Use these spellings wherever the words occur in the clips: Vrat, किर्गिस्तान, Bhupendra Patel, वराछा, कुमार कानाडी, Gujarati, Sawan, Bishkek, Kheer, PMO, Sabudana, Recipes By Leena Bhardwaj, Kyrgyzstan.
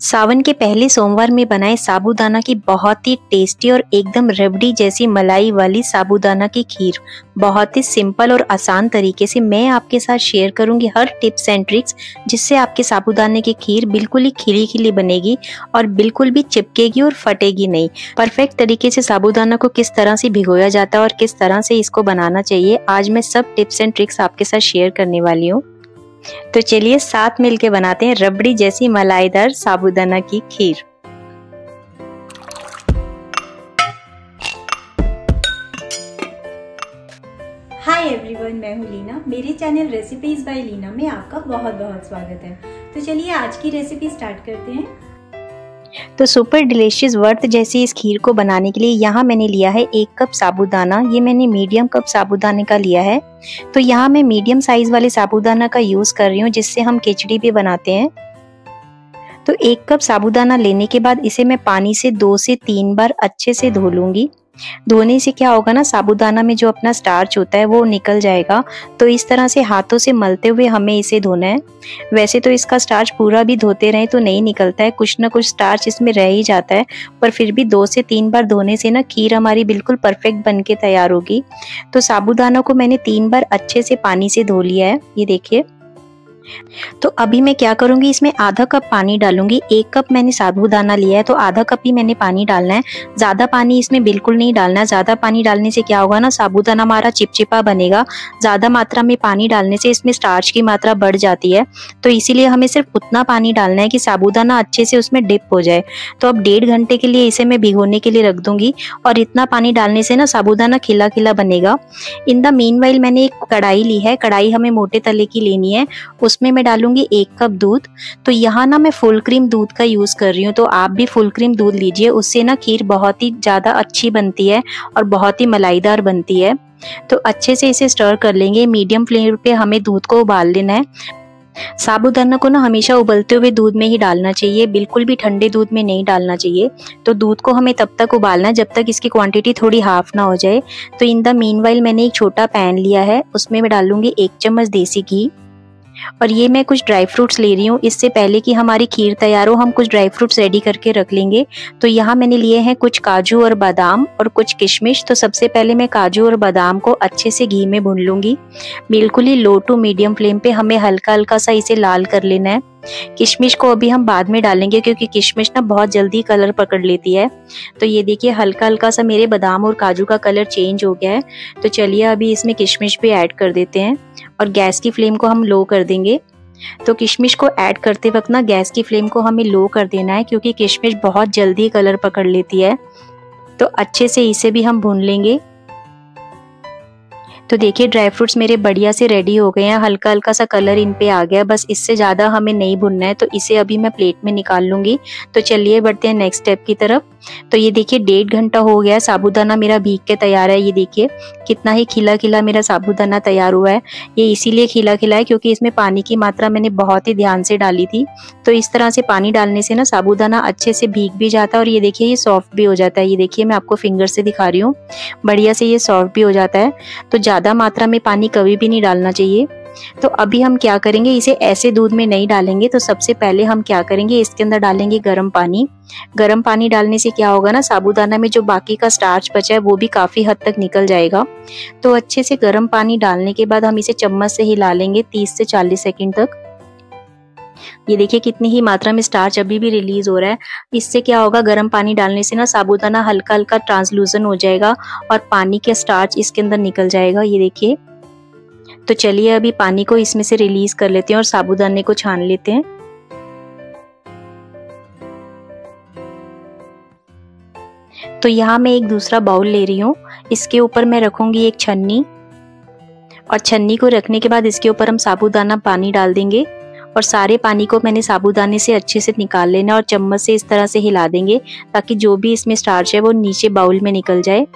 सावन के पहले सोमवार में बनाए साबूदाना की बहुत ही टेस्टी और एकदम रबड़ी जैसी मलाई वाली साबूदाना की खीर बहुत ही सिंपल और आसान तरीके से मैं आपके साथ शेयर करूंगी हर टिप्स एंड ट्रिक्स, जिससे आपके साबूदाने की खीर बिल्कुल ही खिली खिली बनेगी और बिल्कुल भी चिपकेगी और फटेगी नहीं। परफेक्ट तरीके से साबूदाना को किस तरह से भिगोया जाता है और किस तरह से इसको बनाना चाहिए, आज मैं सब टिप्स एंड ट्रिक्स आपके साथ शेयर करने वाली हूँ। तो चलिए साथ मिलके बनाते हैं रबड़ी जैसी मलाईदार साबूदाना की खीर। हाय एवरीवन, मैं हूँ लीना। मेरे चैनल रेसिपीज बाय लीना में आपका बहुत बहुत स्वागत है। तो चलिए आज की रेसिपी स्टार्ट करते हैं। तो सुपर डिलीशियस वर्थ जैसी इस खीर को बनाने के लिए यहाँ मैंने लिया है 1 कप साबूदाना। ये मैंने मीडियम कप साबूदाने का लिया है। तो यहाँ मैं मीडियम साइज वाले साबूदाना का यूज़ कर रही हूँ, जिससे हम खिचड़ी भी बनाते हैं। तो 1 कप साबूदाना लेने के बाद इसे मैं पानी से 2 से 3 बार अच्छे से धो लूँगी। धोने से क्या होगा ना, साबूदाना में जो अपना स्टार्च होता है वो निकल जाएगा। तो इस तरह से हाथों से मलते हुए हमें इसे धोना है। वैसे तो इसका स्टार्च पूरा भी धोते रहें तो नहीं निकलता है, कुछ ना कुछ स्टार्च इसमें रह ही जाता है, पर फिर भी 2 से 3 बार धोने से ना खीर हमारी बिल्कुल परफेक्ट बनके तैयार होगी। तो साबूदाना को मैंने 3 बार अच्छे से पानी से धो लिया है, ये देखिए। तो अभी मैं क्या करूंगी, इसमें आधा कप पानी डालूंगी। 1 कप मैंने साबूदाना लिया है तो आधा कप ही मैंने पानी डालना है, ज़्यादा पानी इसमें बिल्कुल नहीं डालना है। ज़्यादा पानी डालने से क्या होगा ना, साबूदाना हमारा चिपचिपा बनेगा। ज़्यादा मात्रा में पानी डालने से इसमें स्टार्च की मात्रा बढ़ जाती है, तो इसीलिए हमें सिर्फ उतना पानी डालना है कि साबूदाना अच्छे से उसमें डिप हो जाए। तो अब 1.5 घंटे के लिए इसे मैं भिगोने के लिए रख दूंगी, और इतना पानी डालने से ना साबूदाना खिला खिला बनेगा। इन द मीनवाइल मैंने एक कढ़ाई ली है, कढ़ाई हमें मोटे तले की लेनी है। उसमें मैं डालूंगी 1 कप दूध। तो यहाँ ना मैं फुल क्रीम दूध का यूज़ कर रही हूँ, तो आप भी फुल क्रीम दूध लीजिए, उससे ना खीर बहुत ही ज़्यादा अच्छी बनती है और बहुत ही मलाईदार बनती है। तो अच्छे से इसे स्टर कर लेंगे। मीडियम फ्लेम पे हमें दूध को उबाल लेना है। साबूदाना को ना हमेशा उबलते हुए दूध में ही डालना चाहिए, बिल्कुल भी ठंडे दूध में नहीं डालना चाहिए। तो दूध को हमें तब तक उबालना है जब तक इसकी क्वांटिटी थोड़ी हाफ ना हो जाए। तो इन द मीनवाइल मैंने एक छोटा पैन लिया है, उसमें मैं डालूंगी 1 चम्मच देसी घी, और ये मैं कुछ ड्राई फ्रूट्स ले रही हूँ। इससे पहले कि हमारी खीर तैयार हो, हम कुछ ड्राई फ्रूट्स रेडी करके रख लेंगे। तो यहाँ मैंने लिए हैं कुछ काजू और बादाम और कुछ किशमिश। तो सबसे पहले मैं काजू और बादाम को अच्छे से घी में भून लूँगी, बिल्कुल ही लो टू मीडियम फ्लेम पे हमें हल्का हल्का सा इसे लाल कर लेना है। किशमिश को अभी हम बाद में डालेंगे, क्योंकि किशमिश ना बहुत जल्दी कलर पकड़ लेती है। तो ये देखिए हल्का हल्का सा मेरे बादाम और काजू का कलर चेंज हो गया है। तो चलिए अभी इसमें किशमिश भी ऐड कर देते हैं, और गैस की फ्लेम को हम लो कर देंगे। तो किशमिश को ऐड करते वक्त ना गैस की फ्लेम को हमें लो कर देना है, क्योंकि किशमिश बहुत जल्दी कलर पकड़ लेती है। तो अच्छे से इसे भी हम भून लेंगे। तो देखिए ड्राई फ्रूट्स मेरे बढ़िया से रेडी हो गए हैं, हल्का हल्का सा कलर इन पे आ गया, बस इससे ज़्यादा हमें नहीं भुनना है। तो इसे अभी मैं प्लेट में निकाल लूँगी। तो चलिए बढ़ते हैं नेक्स्ट स्टेप की तरफ। तो ये देखिए 1.5 घंटा हो गया है, साबूदाना मेरा भीग के तैयार है। ये देखिए कितना ही खिला खिला मेरा साबूदाना तैयार हुआ है। ये इसीलिए खिला खिला है क्योंकि इसमें पानी की मात्रा मैंने बहुत ही ध्यान से डाली थी। तो इस तरह से पानी डालने से ना साबूदाना अच्छे से भीग भी जाता है, और ये देखिए ये सॉफ्ट भी हो जाता है। ये देखिए मैं आपको फिंगर से दिखा रही हूँ, बढ़िया से ये सॉफ्ट भी हो जाता है। तो ज़्यादा मात्रा में पानी कभी भी नहीं डालना चाहिए। तो अभी हम क्या करेंगे, इसे ऐसे दूध में नहीं डालेंगे। तो सबसे पहले हम क्या करेंगे, इसके अंदर डालेंगे गर्म पानी। गर्म पानी डालने से क्या होगा ना, साबूदाना में जो बाकी का स्टार्च बचा है वो भी काफ़ी हद तक निकल जाएगा। तो अच्छे से गर्म पानी डालने के बाद हम इसे चम्मच से हिला लेंगे 30 से 40 सेकंड तक। ये देखिए कितनी ही मात्रा में स्टार्च अभी भी रिलीज हो रहा है। इससे क्या होगा, गर्म पानी डालने से ना साबूदाना हल्का हल्का ट्रांसलूसेंट हो जाएगा और पानी के स्टार्च इसके अंदर निकल जाएगा। ये देखिए। तो चलिए अभी पानी को इसमें से रिलीज कर लेते हैं और साबूदाने को छान लेते हैं। तो यहाँ मैं एक दूसरा बाउल ले रही हूँ, इसके ऊपर मैं रखूंगी एक छन्नी, और छन्नी को रखने के बाद इसके ऊपर हम साबूदाना पानी डाल देंगे, और सारे पानी को मैंने साबूदाने से अच्छे से निकाल लेना, और चम्मच से इस तरह से हिला देंगे ताकि जो भी इसमें स्टार्च है वो नीचे बाउल में निकल जाए।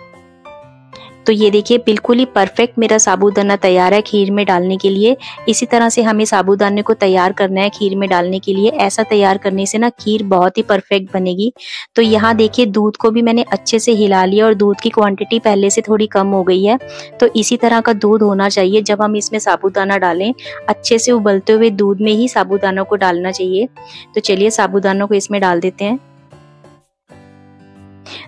तो ये देखिए बिल्कुल ही परफेक्ट मेरा साबूदाना तैयार है खीर में डालने के लिए। इसी तरह से हमें साबूदाने को तैयार करना है खीर में डालने के लिए। ऐसा तैयार करने से ना खीर बहुत ही परफेक्ट बनेगी। तो यहाँ देखिए दूध को भी मैंने अच्छे से हिला लिया और दूध की क्वांटिटी पहले से थोड़ी कम हो गई है। तो इसी तरह का दूध होना चाहिए जब हम इसमें साबूदाना डालें। अच्छे से उबलते हुए दूध में ही साबूदाना को डालना चाहिए। तो चलिए साबूदाना को इसमें डाल देते हैं।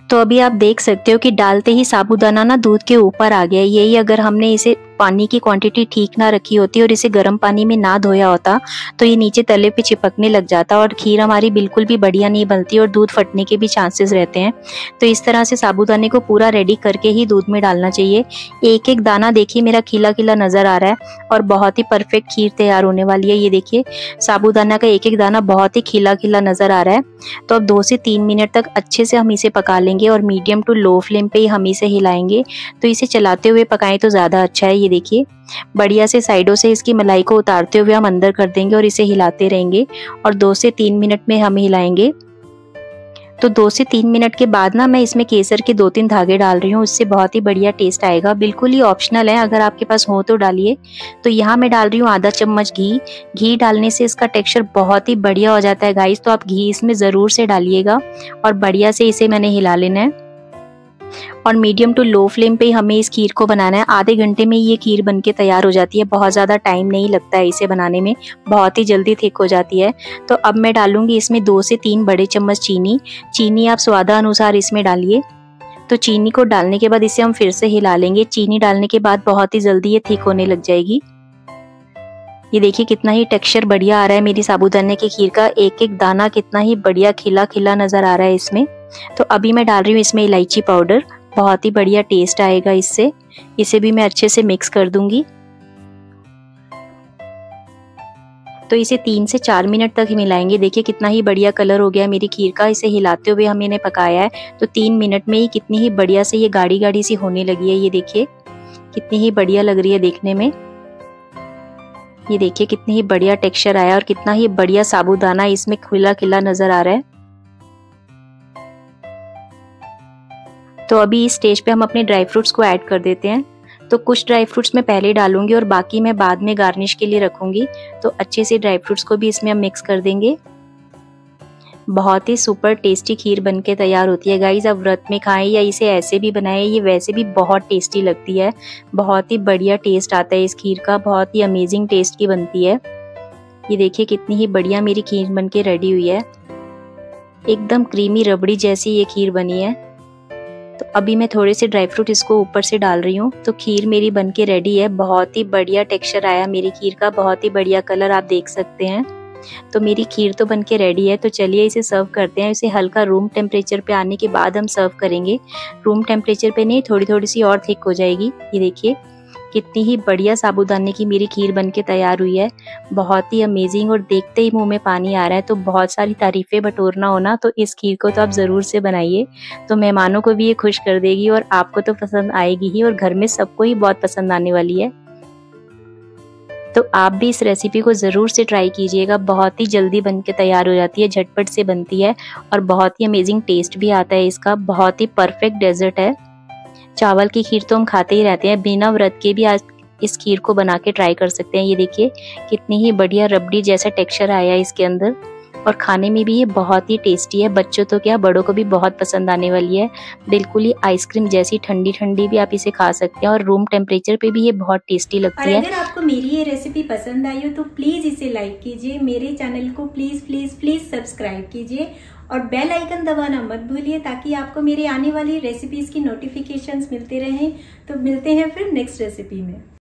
तो अभी आप देख सकते हो कि डालते ही साबूदाना ना दूध के ऊपर आ गया। यही अगर हमने इसे पानी की क्वांटिटी ठीक ना रखी होती और इसे गर्म पानी में ना धोया होता तो ये नीचे तले पे चिपकने लग जाता और खीर हमारी बिल्कुल भी बढ़िया नहीं बनती और दूध फटने के भी चांसेस रहते हैं। तो इस तरह से साबूदाने को पूरा रेडी करके ही दूध में डालना चाहिए। एक एक दाना देखिए मेरा खिला खिला नजर आ रहा है और बहुत ही परफेक्ट खीर तैयार होने वाली है। ये देखिए साबूदाना का एक एक दाना बहुत ही खिला खिला नजर आ रहा है। तो अब 2 से 3 मिनट तक अच्छे से हम इसे पका लेंगे और मीडियम टू लो फ्लेम पे हम इसे हिलाएंगे। तो इसे चलाते हुए पकाएं तो ज्यादा अच्छा है। ये देखिए बढ़िया से साइडों से इसकी मलाई को उतारते हुए हम अंदर कर देंगे और इसे हिलाते रहेंगे और 2 से 3 मिनट में हम हिलाएंगे। तो 2 से 3 मिनट के बाद ना मैं इसमें केसर के 2-3 धागे डाल रही हूँ, उससे बहुत ही बढ़िया टेस्ट आएगा। बिल्कुल ही ऑप्शनल है, अगर आपके पास हो तो डालिए। तो यहाँ मैं डाल रही हूँ आधा चम्मच घी। घी डालने से इसका टेक्सचर बहुत ही बढ़िया हो जाता है गाइस। तो आप घी इसमें ज़रूर से डालिएगा और बढ़िया से इसे मैंने हिला लेना है और मीडियम टू लो फ्लेम पे हमें इस खीर को बनाना है। आधे घंटे में ये खीर बनके तैयार हो जाती है। बहुत ज़्यादा टाइम नहीं लगता है इसे बनाने में, बहुत ही जल्दी थिक हो जाती है। तो अब मैं डालूंगी इसमें 2 से 3 बड़े चम्मच चीनी। चीनी आप स्वादानुसार इसमें डालिए। तो चीनी को डालने के बाद इसे हम फिर से हिला लेंगे। चीनी डालने के बाद बहुत ही जल्दी ये थिक होने लग जाएगी। ये देखिए कितना ही टेक्सचर बढ़िया आ रहा है मेरी साबूदाने की खीर का। एक एक दाना कितना ही बढ़िया खिला खिला नज़र आ रहा है इसमें। तो अभी मैं डाल रही हूँ इसमें इलायची पाउडर, बहुत ही बढ़िया टेस्ट आएगा इससे। इसे भी मैं अच्छे से मिक्स कर दूंगी। तो इसे 3 से 4 मिनट तक मिलाएंगे। देखिए कितना ही बढ़िया कलर हो गया मेरी खीर का। इसे हिलाते हुए हमने इन्हें पकाया है। तो 3 मिनट में ही कितनी ही बढ़िया से ये गाढ़ी गाढ़ी सी होने लगी है। ये देखिए कितनी ही बढ़िया लग रही है देखने में। ये देखिए कितनी ही बढ़िया टेक्सचर आया और कितना ही बढ़िया साबूदाना इसमें खिला खिला नजर आ रहा है। तो अभी इस स्टेज पे हम अपने ड्राई फ्रूट्स को ऐड कर देते हैं। तो कुछ ड्राई फ्रूट्स मैं पहले डालूंगी और बाकी मैं बाद में गार्निश के लिए रखूंगी। तो अच्छे से ड्राई फ्रूट्स को भी इसमें हम मिक्स कर देंगे। बहुत ही सुपर टेस्टी खीर बनके तैयार होती है गाइस। आप व्रत में खाएं या इसे ऐसे भी बनाएं, ये वैसे भी बहुत टेस्टी लगती है। बहुत ही बढ़िया टेस्ट आता है इस खीर का, बहुत ही अमेजिंग टेस्ट की बनती है। ये देखिए कितनी ही बढ़िया मेरी खीर बनके रेडी हुई है। एकदम क्रीमी रबड़ी जैसी ये खीर बनी है। तो अभी मैं थोड़े से ड्राई फ्रूट इसको ऊपर से डाल रही हूँ। तो खीर मेरी बनके रेडी है। बहुत ही बढ़िया टेक्सचर आया मेरी खीर का, बहुत ही बढ़िया कलर आप देख सकते हैं। तो मेरी खीर तो बनके रेडी है। तो चलिए इसे सर्व करते हैं। इसे हल्का रूम टेम्परेचर पे आने के बाद हम सर्व करेंगे। रूम टेम्परेचर पे नहीं, थोड़ी थोड़ी सी और थिक हो जाएगी। ये देखिए कितनी ही बढ़िया साबूदाने की मेरी खीर बनके तैयार हुई है। बहुत ही अमेजिंग और देखते ही मुंह में पानी आ रहा है। तो बहुत सारी तारीफें बटोरना होना, तो इस खीर को तो आप ज़रूर से बनाइए। तो मेहमानों को भी ये खुश कर देगी और आपको तो पसंद आएगी ही और घर में सबको ही बहुत पसंद आने वाली है। तो आप भी इस रेसिपी को ज़रूर से ट्राई कीजिएगा। बहुत ही जल्दी बनके तैयार हो जाती है, झटपट से बनती है और बहुत ही अमेजिंग टेस्ट भी आता है इसका। बहुत ही परफेक्ट डेजर्ट है। चावल की खीर तो हम खाते ही रहते हैं, बिना व्रत के भी आज इस खीर को बना के ट्राई कर सकते हैं। ये देखिए कितनी ही बढ़िया रबड़ी जैसा टेक्सचर आया है इसके अंदर और खाने में भी ये बहुत ही टेस्टी है। बच्चों तो क्या बड़ों को भी बहुत पसंद आने वाली है। बिल्कुल ही आइसक्रीम जैसी ठंडी ठंडी भी आप इसे खा सकते हैं और रूम टेम्परेचर पे भी ये बहुत टेस्टी लगती है। अगर आपको मेरी ये रेसिपी पसंद आई हो तो प्लीज इसे लाइक कीजिए। मेरे चैनल को प्लीज प्लीज प्लीज सब्सक्राइब कीजिए और बेल आइकन दबाना मत भूलिए ताकि आपको मेरी आने वाली रेसिपीज की नोटिफिकेशंस मिलते रहें। तो मिलते हैं फिर नेक्स्ट रेसिपी में।